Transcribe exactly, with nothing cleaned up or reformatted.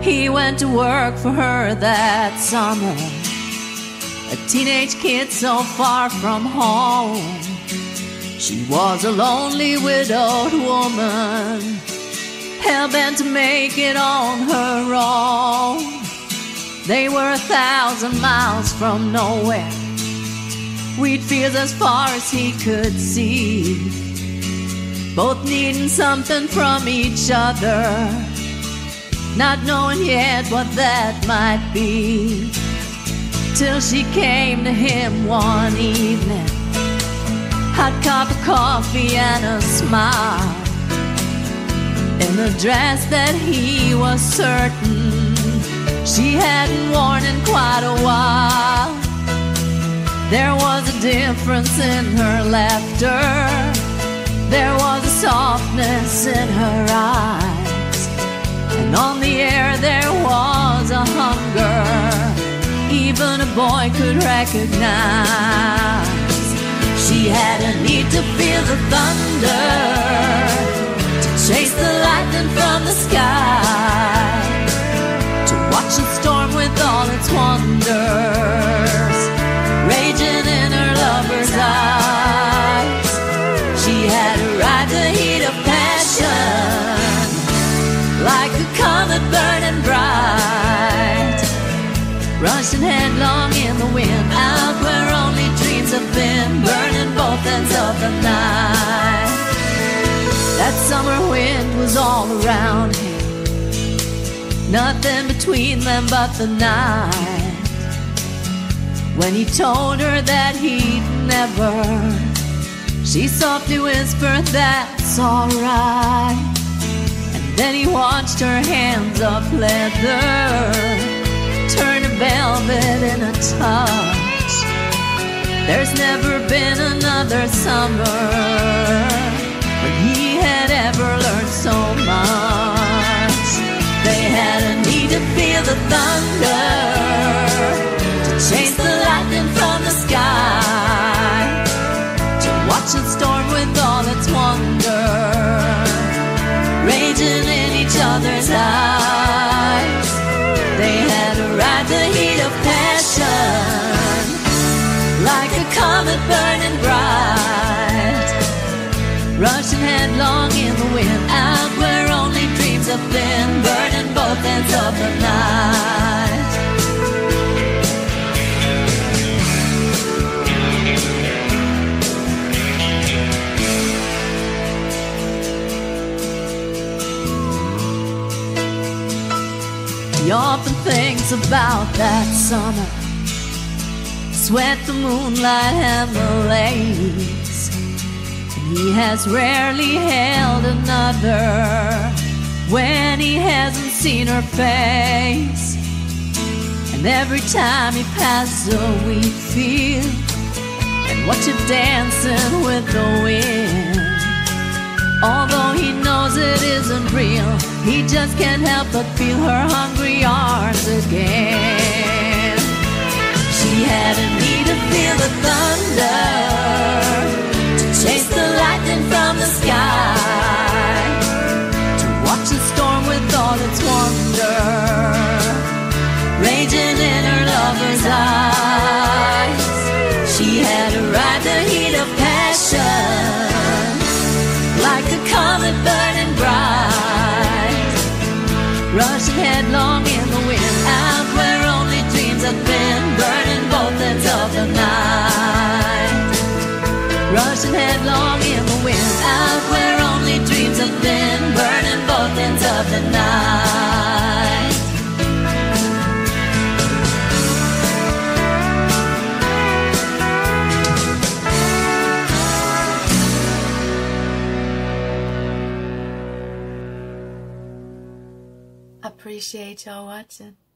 He went to work for her that summer, a teenage kid so far from home. She was a lonely widowed woman, hell-bent to make it on her own. They were a thousand miles from nowhere, wheat fields as far as he could see, both needing something from each other, not knowing yet what that might be, till she came to him one evening, hot cup of coffee and a smile, in a dress that he was certain she hadn't worn in quite a while. There was a difference in her laughter, there was a softness in her eyes, and on the air there was a hunger even a boy could recognize. She had a need to feel the thunder, to chase the lightning from the sky, to watch the storm with all its wonders raging in her lover's eyes. She had a right to heat of passion, like a comet burning bright, rushing headlong in the wind, out where only dreams have been, burning both ends of the night. That summer wind was all around him, nothing between them but the night. When he told her that he'd never, she softly whispered, "That's alright." And then he watched her hands of leather turn to velvet in a touch. There's never been another summer when he had ever learned so much. They had a need to feel the thunder, to chase the lightning from the sky, to watch the storm with all its wonder raging in each other's eyes. They had a right to heat of passion, like a comet burning bright, rushing headlong in the wind, out where only dreams have been, burning both ends of the night. He often thinks about that summer, sweat, the moonlight and the lakes, and he has rarely held another when he hasn't seen her face. And every time he passes a wheat field and watches her dancing with the wind, although he knows it isn't real, he just can't help but feel her hungry arms again. She had a need to feel the thunder, to chase the lightning from the sky, to watch the storm with all its wonder raging in her lover's eyes. She had a right to heat of passion, like a comet burning bright, rushing headlong in the wind, out where only dreams have been, burning both ends of the night. Rushing headlong in the wind, out where only dreams have been, burning both ends of the night. Appreciate y'all watching.